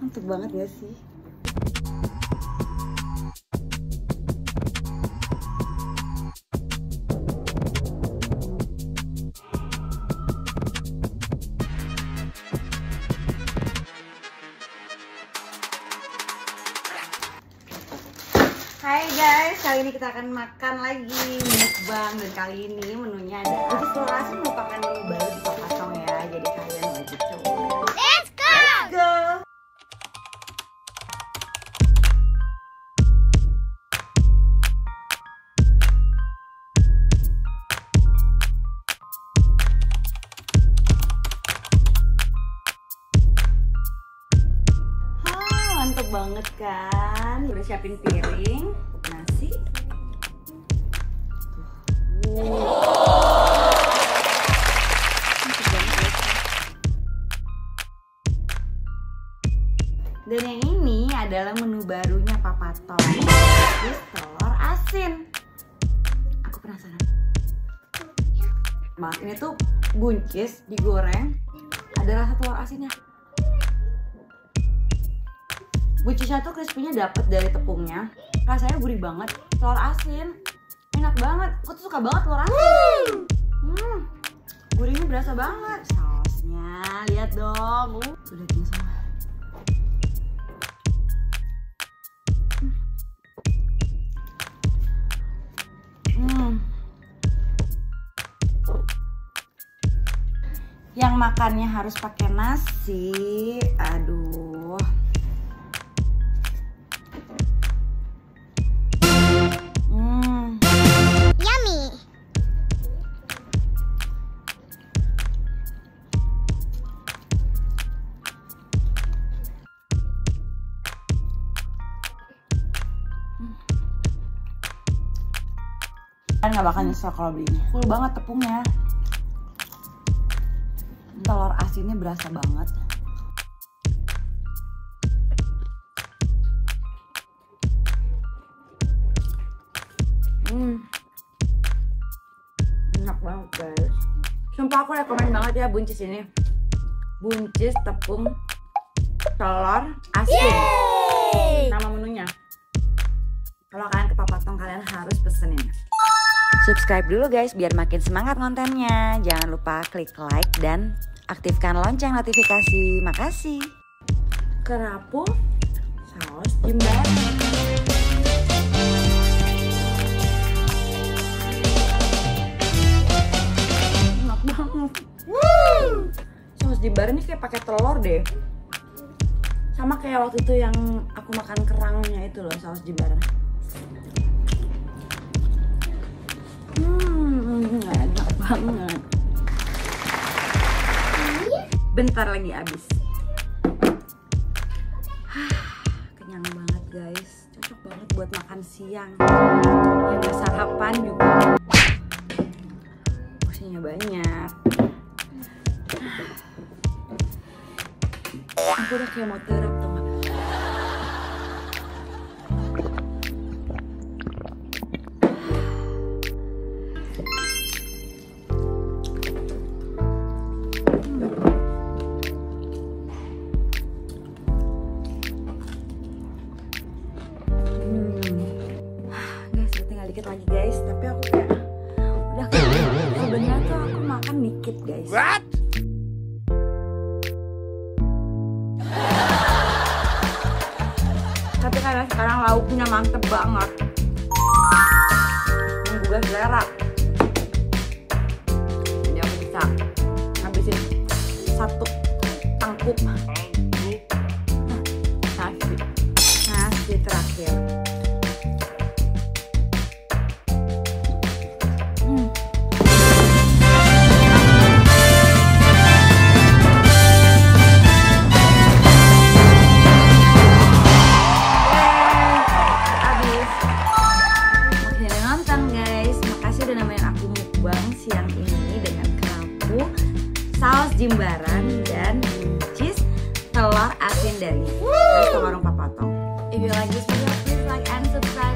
Mantep banget ya sih. Hai guys, kali ini kita akan makan lagi mukbang, dan kali ini menunya ada buncis telur asin, merupakan menu baru di Papatong ya, jadi kalian wajib coba. Let's go! Let's go! Mantep banget kan, udah siapin piring, nasi. Dan yang ini adalah menu barunya Papatong, buncis telur asin. Aku penasaran. Maaf, ini tuh buncis digoreng, ada rasa telur asinnya. Buncisnya tuh crispy-nya dapet dari tepungnya. Rasanya gurih banget. Telur asin enak banget. Aku tuh suka banget telur asin. Gurihnya berasa banget. Sausnya, lihat dong. Udah tinggal sama. Yang makannya harus pakai nasi. Aduh. Kalian gak bakal nyesel kalau belinya. Full banget tepungnya. Telur asinnya berasa banget. Enak banget guys. Sumpah aku rekomen banget ya buncis ini. Buncis tepung telur asin. Yeay! Nama menunya. Kalau kalian ke Papatong, kalian harus pesenin. Subscribe dulu guys biar makin semangat kontennya. Jangan lupa klik like dan aktifkan lonceng notifikasi. Makasih. Krapu saus Jimbaran. Enak banget. Saus Jimbaran ini kayak pakai telur deh. Sama kayak waktu itu yang aku makan kerangnya itu loh, saus Jimbaran. Enak banget. Bentar lagi habis. Kenyang banget guys. Cocok banget buat makan siang. Ya gak sarapan juga. Porsinya banyak. Aku udah kayak mau terap tuh. Dikit lagi guys, tapi aku kayak udah kenyang. Sebenarnya tuh aku makan dikit guys. What? Tapi karena sekarang lauknya mantep banget, menggugah selera. Jadi aku bisa habisin satu tangkup. Nasi terakhir. Siang ini dengan Krapu, saus Jimbaran, dan buncis telur asin dari Resto Warung Papatong. If you like this video, please like and subscribe.